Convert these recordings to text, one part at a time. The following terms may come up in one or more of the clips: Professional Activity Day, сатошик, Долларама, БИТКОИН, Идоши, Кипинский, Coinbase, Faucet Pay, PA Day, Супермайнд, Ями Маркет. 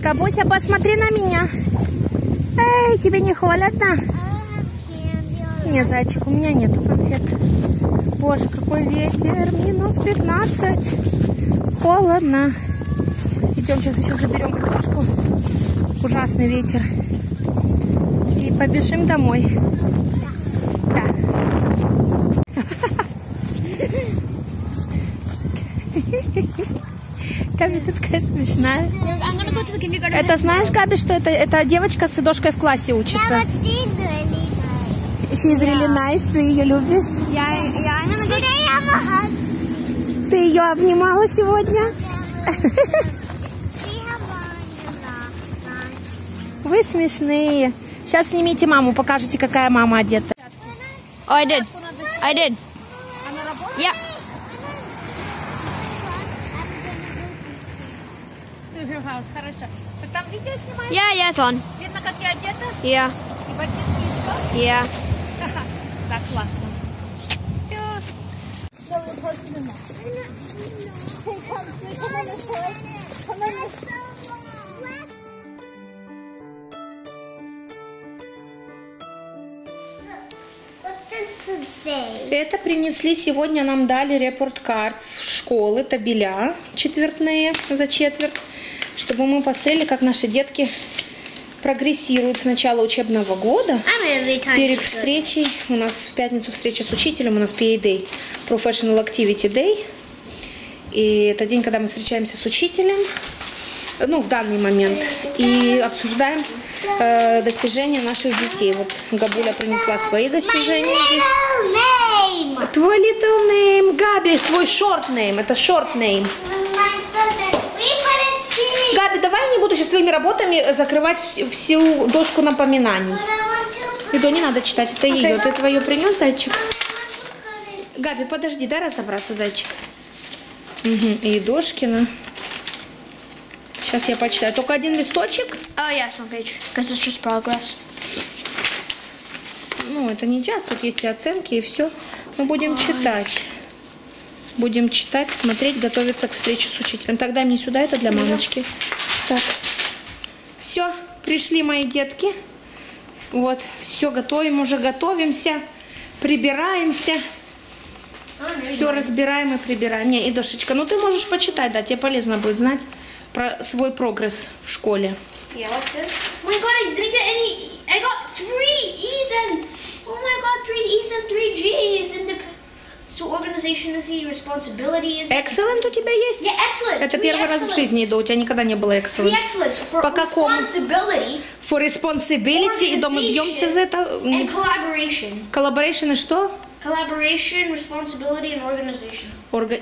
Кабуся, посмотри на меня. Эй, тебе не холодно? Не, зайчик, у меня нету конфет. Боже, какой ветер. -15. Холодно. Идем сейчас еще заберем крошку. Ужасный ветер. И побежим домой. Да. Каби, ты такая смешная. Это знаешь, Каби, что это девочка с Идошкой в классе учится. She's really nice. Ты ее любишь? Ты ее обнимала сегодня? Вы смешные. Сейчас снимите маму, покажите, какая мама одета. I did. Yeah. Хорошо. Там видео снимаешь? Yeah, it's on. Видно, как я одета? Yeah. И ботинки, и все? Yeah. Так, классно. Все. Это принесли сегодня, нам дали репорт-карт с школы, табеля четвертные за четверть, чтобы мы посмотрели, как наши детки прогрессируют с начала учебного года. Перед встречей, у нас в пятницу встреча с учителем, у нас PA Day, Professional Activity Day. И это день, когда мы встречаемся с учителем, ну, в данный момент, и обсуждаем достижения наших детей. Вот Габуля принесла свои достижения здесь. Твой little name, Габи, твой short name, это short name. Габи, давай я не буду сейчас твоими работами закрывать всю доску напоминаний. Идо, не надо читать, это ее. Ты твое принес, зайчик? Габи, подожди, дай разобраться, зайчик. Угу. И Идошкина. Сейчас я почитаю. Только один листочек. Yes, one page. Because it's just progress. Ну, это не час, тут есть и оценки, и все. Мы будем читать. Будем читать, смотреть, готовиться к встрече с учителем. Тогда мне сюда, это для мамочки. Так. Все, пришли мои детки. Вот, все, готовим, уже готовимся. Прибираемся. Все разбираем и прибираем. Не, Идошечка, ну ты можешь почитать, да, тебе полезно будет знать про свой прогресс в школе. Excellent у тебя есть? Это первый раз в жизни, Идо, у тебя никогда не было excellent. По какому? For responsibility, Идо, мы бьемся за это. Collaboration и что? Collaboration, responsibility and organization.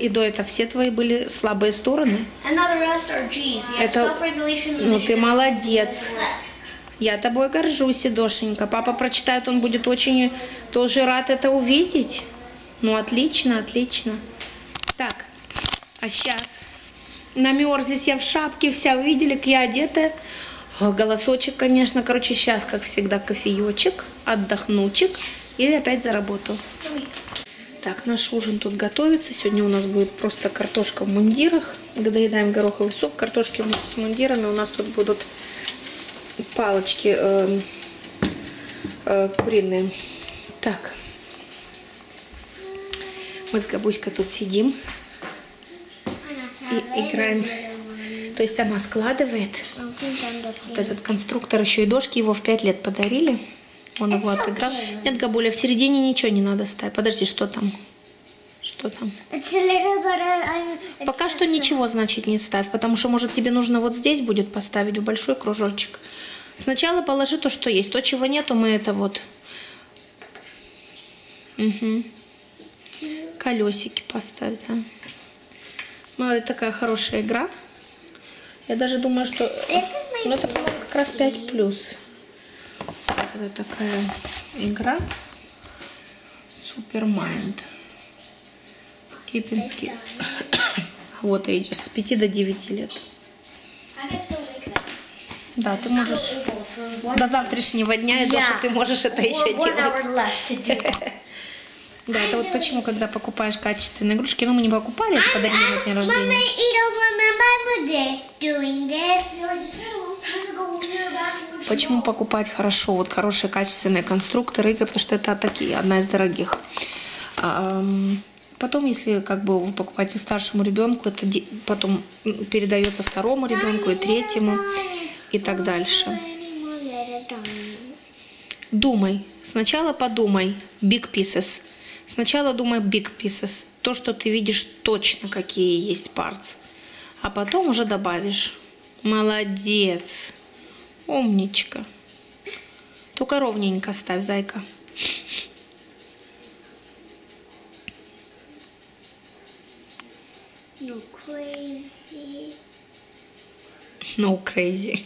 Идо, это все твои были слабые стороны. Это, ну ты молодец. Я тобой горжусь, Идошенька. Папа прочитает, он будет очень тоже рад это увидеть. Ну, отлично, отлично. Так, а сейчас намерзлись, я в шапке вся, вы видели, как я одета. Голосочек, конечно. Короче, сейчас, как всегда, кофеечек, отдохнучек и опять за работу. Так, наш ужин тут готовится. Сегодня у нас будет просто картошка в мундирах. Доедаем гороховый суп, картошки с мундирами. У нас тут будут палочки куриные. Так, мы с Габуськой тут сидим и играем. То есть она складывает вот этот конструктор, еще и Идошки его в 5 лет подарили. Он его отыграл. Нет, Габуля, в середине ничего не надо ставить. Подожди, что там? Что там? Пока что ничего, значит, не ставь, потому что, может, тебе нужно вот здесь будет поставить в большой кружочек. Сначала положи то, что есть. То, чего нету, мы это вот... Угу. Колесики поставь, да. Молодец, такая хорошая игра. Я даже думаю, что... Ну, это, по-моему, как раз 5+. Это такая игра. Супермайнд. Кипинский. Вот, Эйджи, с 5 до 9 лет. Да, ты можешь... До завтрашнего дня, Идоша, ты можешь это еще делать. Да, это вот почему, когда покупаешь качественные игрушки, ну мы не покупали, это подарили на день рождения. Почему покупать хорошо, вот хорошие качественные конструкторы игры, потому что это такие, одна из дорогих. Потом, если как бы вы покупаете старшему ребенку, это потом передается второму ребенку и третьему и так дальше. Думай. Сначала подумай. Big pieces. Сначала думай big pieces. То, что ты видишь точно, какие есть parts. А потом уже добавишь. Молодец. Умничка. Только ровненько ставь, зайка. No crazy. No crazy.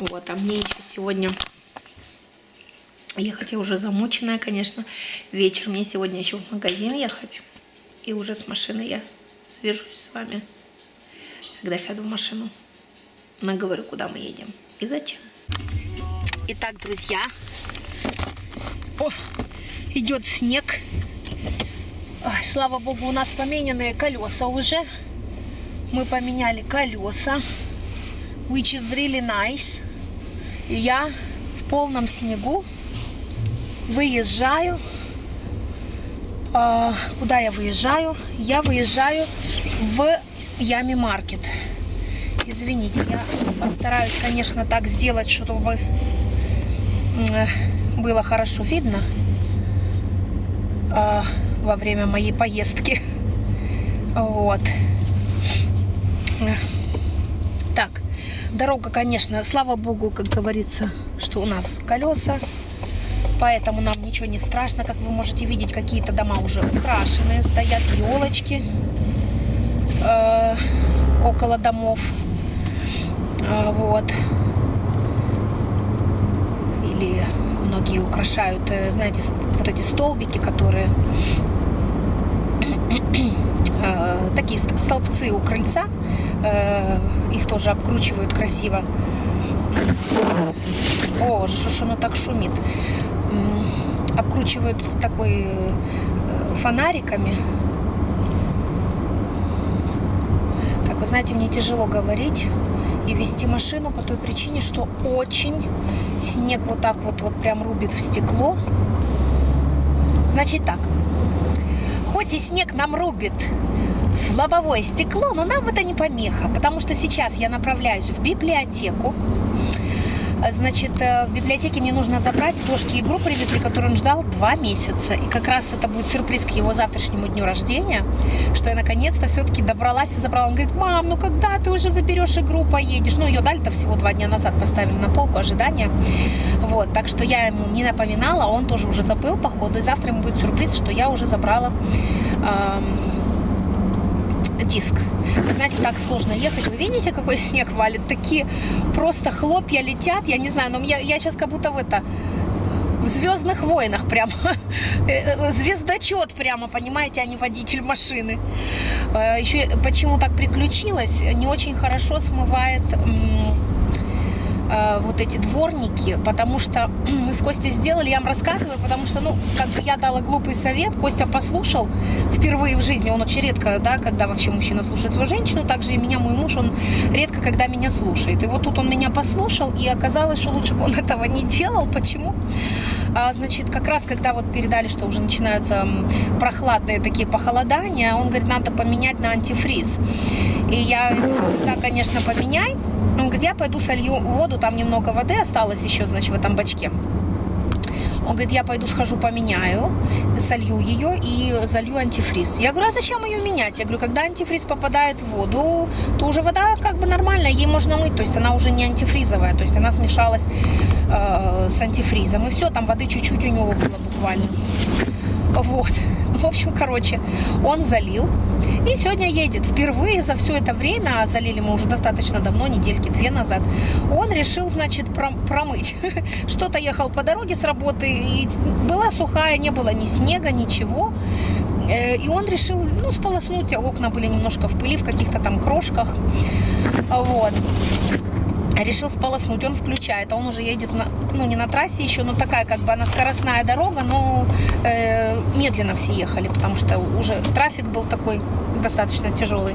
Вот, а мне еще сегодня... Я хотя уже замученная, конечно. Вечер, мне сегодня еще в магазин ехать. И уже с машины я свяжусь с вами, когда сяду в машину. Наговорю, куда мы едем и зачем. Итак, друзья. О, идет снег. Ой, слава богу, у нас помененные колеса уже. Мы поменяли колеса. Which is really nice. И я в полном снегу выезжаю. Куда я выезжаю? Я выезжаю в Ями Маркет. Извините, я постараюсь, конечно, так сделать, чтобы было хорошо видно во время моей поездки. Вот. Так. Дорога, конечно, слава богу, как говорится, что у нас колеса, поэтому нам ничего не страшно. Как вы можете видеть, какие-то дома уже украшенные, стоят елочки около домов, вот. Или многие украшают, знаете, вот эти столбики, которые такие столбцы у крыльца. Их тоже обкручивают красиво. О, что ж оно так шумит. Обкручивают такой фонариками. Так, вы знаете, мне тяжело говорить и вести машину по той причине, что очень снег вот так вот, вот прям рубит в стекло. Значит так. Хоть и снег нам рубит в лобовое стекло, но нам это не помеха, потому что сейчас я направляюсь в библиотеку. Значит, в библиотеке мне нужно забрать Идошке игру, привезли, которую он ждал 2 месяца. И как раз это будет сюрприз к его завтрашнему дню рождения, что я наконец-то все-таки добралась и забрала. Он говорит: мам, ну когда ты уже заберешь игру, поедешь? Ну, ее дали-то всего 2 дня назад, поставили на полку ожидания. Вот, так что я ему не напоминала, он тоже уже забыл, походу. И завтра ему будет сюрприз, что я уже забрала... диск. Знаете, так сложно ехать. Вы видите, какой снег валит? Такие просто хлопья летят. Я не знаю, но я сейчас как будто в «Звездных войнах» прям. Звездочет прямо, понимаете, а не водитель машины. Еще почему так приключилось? Не очень хорошо смывает вот эти дворники, потому что мы с Костей сделали, я вам рассказываю, потому что, ну, как бы я дала глупый совет, Костя послушал впервые в жизни, он очень редко, да, когда вообще мужчина слушает свою женщину, также и меня, мой муж, он редко, когда меня слушает. И вот тут он меня послушал, и оказалось, что лучше бы он этого не делал. Почему? Значит, как раз, когда вот передали, что уже начинаются прохладные такие похолодания, он говорит, надо поменять на антифриз. И я говорю, да, конечно, поменяй. Он говорит, я пойду солью воду, там немного воды осталось еще, значит, в этом бачке. Он говорит, я пойду схожу поменяю, солью ее и залью антифриз. Я говорю, а зачем ее менять? Я говорю, когда антифриз попадает в воду, то уже вода как бы нормальная, ей можно мыть, то есть она уже не антифризовая, то есть она смешалась с антифризом. И все, там воды чуть-чуть у него было буквально. Вот. В общем, короче, он залил. И сегодня едет. Впервые за все это время, а залили мы уже достаточно давно, недельки-2 назад, он решил, значит, промыть. Что-то ехал по дороге с работы, и была сухая, не было ни снега, ничего. И он решил, ну, сполоснуть. Окна были немножко в пыли, в каких-то там крошках. Вот. Решил сполоснуть, он включает, а он уже едет, ну, не на трассе еще, но такая, как бы, она скоростная дорога, но медленно все ехали, потому что уже трафик был такой достаточно тяжелый.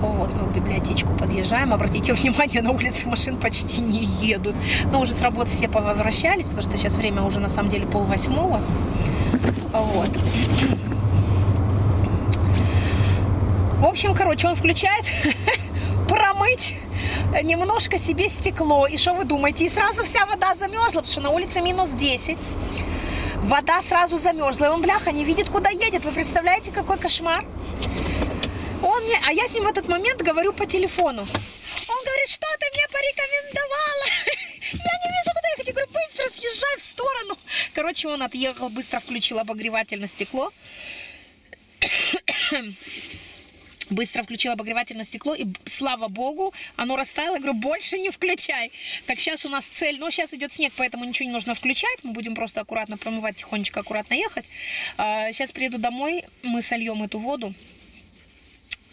Вот мы в библиотечку подъезжаем. Обратите внимание, на улице машин почти не едут. Но уже с работы все повозвращались, потому что сейчас время уже на самом деле 7:30. Вот. В общем, короче, он включает промыть немножко себе стекло. И что вы думаете? И сразу вся вода замерзла, потому что на улице -10. Вода сразу замерзла. И он, бляха, не видит, куда едет. Вы представляете, какой кошмар? А я с ним в этот момент говорю по телефону. Он говорит, что ты мне порекомендовала? Я не вижу, куда ехать. Я говорю, быстро съезжай в сторону. Короче, он отъехал, быстро включил обогреватель на стекло. Быстро включил обогреватель на стекло, и, слава богу, оно растаяло. Я говорю, больше не включай. Так, сейчас у нас цель, но сейчас идет снег, поэтому ничего не нужно включать. Мы будем просто аккуратно промывать, тихонечко, аккуратно ехать. Сейчас приеду домой, мы сольем эту воду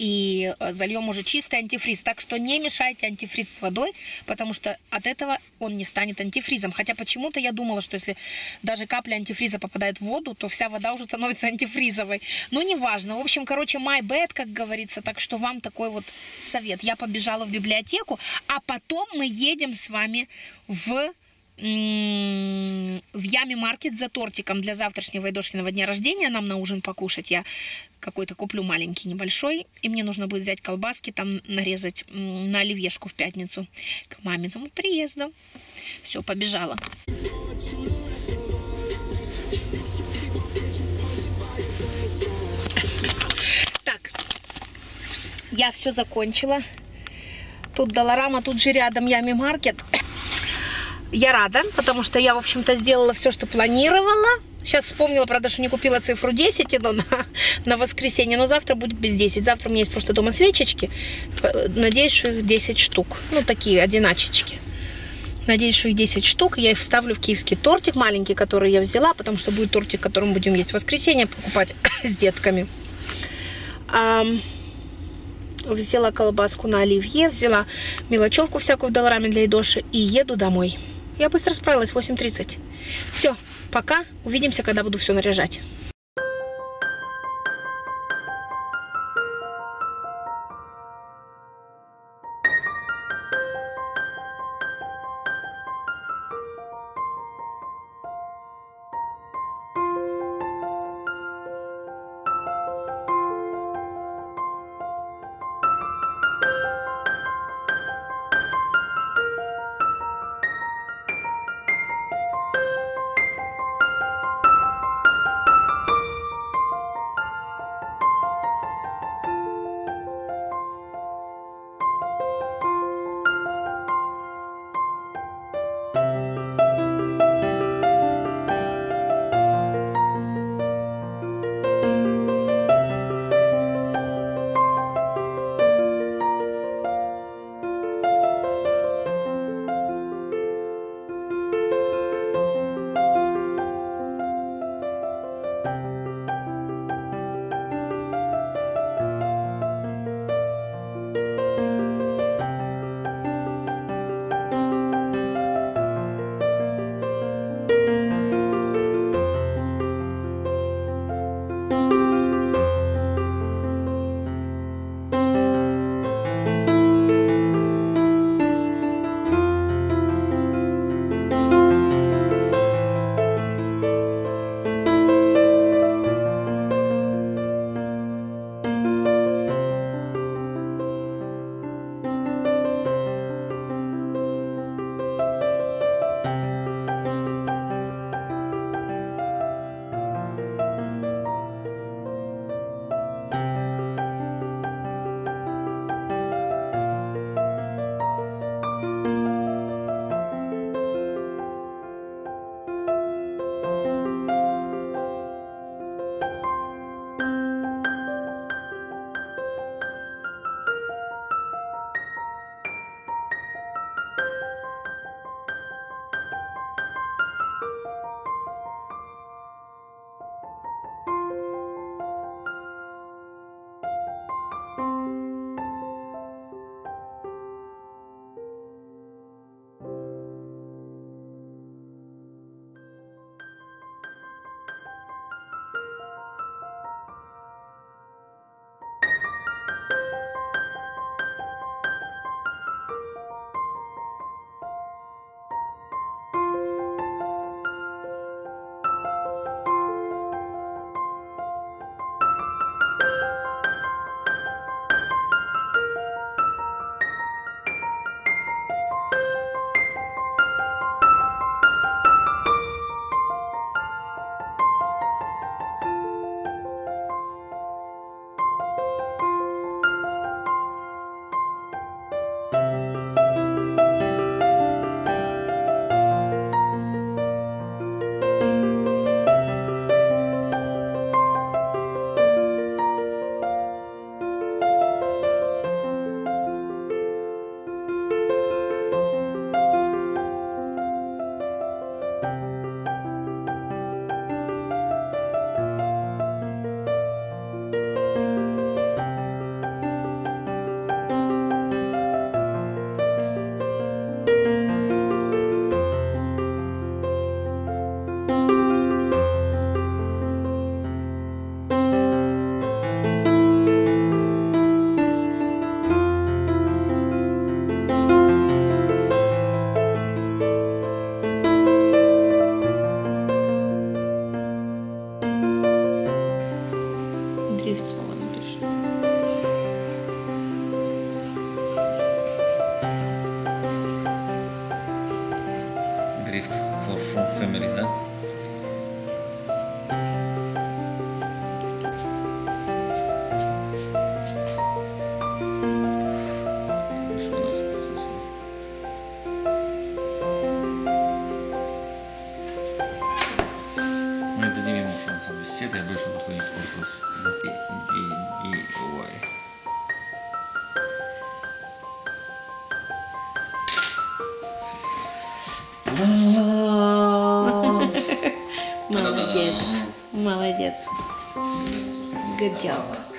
и зальем уже чистый антифриз. Так что не мешайте антифриз с водой, потому что от этого он не станет антифризом. Хотя почему-то я думала, что если даже капля антифриза попадает в воду, то вся вода уже становится антифризовой. Но неважно. В общем, короче, my bad, как говорится. Так что вам такой вот совет. Я побежала в библиотеку, а потом мы едем с вами в Ями Маркет за тортиком для завтрашнего Идошкиного дня рождения. Нам на ужин покушать. Я какой-то куплю маленький, небольшой. И мне нужно будет взять колбаски, там нарезать на оливьешку в пятницу к маминому приезду. Все, побежала. Так, я все закончила. Тут Долларама, тут же рядом Ями Маркет. Я рада, потому что я, в общем-то, сделала все, что планировала. Сейчас вспомнила, правда, что не купила цифру 10 на воскресенье, но завтра будет без 10. Завтра у меня есть просто дома свечечки. Надеюсь, что их 10 штук. Ну, такие одиначечки. Надеюсь, что их 10 штук. Я их вставлю в киевский тортик маленький, который я взяла, потому что будет тортик, который мы будем есть в воскресенье, покупать с детками. Взяла колбаску на оливье, взяла мелочевку всякую в Доллараме для Идоши и еду домой. Я быстро справилась, 8:30. Все, пока. Увидимся, когда буду все наряжать. Молодец. Молодец. Good job.